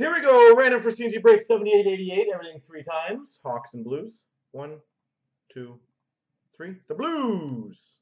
Here we go, random for C&C break 7888, everything three times. Hawks and Blues. One, two, three. The Blues!